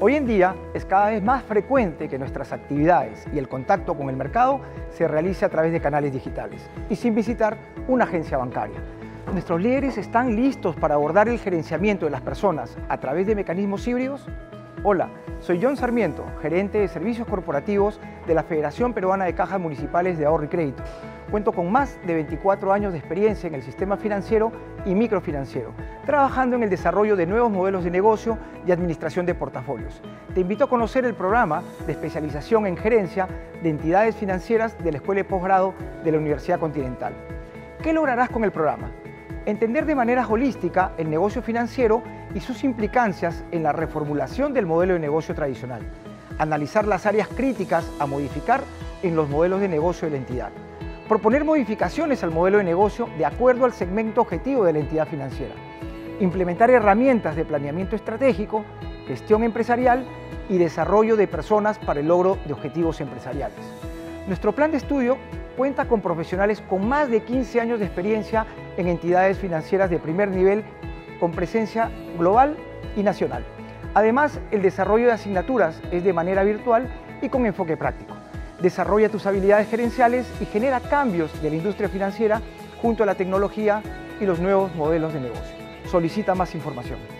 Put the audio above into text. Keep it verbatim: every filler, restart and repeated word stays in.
Hoy en día es cada vez más frecuente que nuestras actividades y el contacto con el mercado se realice a través de canales digitales y sin visitar una agencia bancaria. ¿Nuestros líderes están listos para abordar el gerenciamiento de las personas a través de mecanismos híbridos? Hola, soy John Sarmiento, gerente de Servicios Corporativos de la Federación Peruana de Cajas Municipales de Ahorro y Crédito. Cuento con más de veinticuatro años de experiencia en el sistema financiero y microfinanciero, trabajando en el desarrollo de nuevos modelos de negocio y administración de portafolios. Te invito a conocer el programa de especialización en gerencia de entidades financieras de la Escuela de Postgrado de la Universidad Continental. ¿Qué lograrás con el programa? Entender de manera holística el negocio financiero y sus implicancias en la reformulación del modelo de negocio tradicional. Analizar las áreas críticas a modificar en los modelos de negocio de la entidad. Proponer modificaciones al modelo de negocio de acuerdo al segmento objetivo de la entidad financiera. Implementar herramientas de planeamiento estratégico, gestión empresarial y desarrollo de personas para el logro de objetivos empresariales. Nuestro plan de estudio cuenta con profesionales con más de quince años de experiencia en entidades financieras de primer nivel con presencia global y nacional. Además, el desarrollo de asignaturas es de manera virtual y con enfoque práctico. Desarrolla tus habilidades gerenciales y genera cambios de la industria financiera junto a la tecnología y los nuevos modelos de negocio. Solicita más información.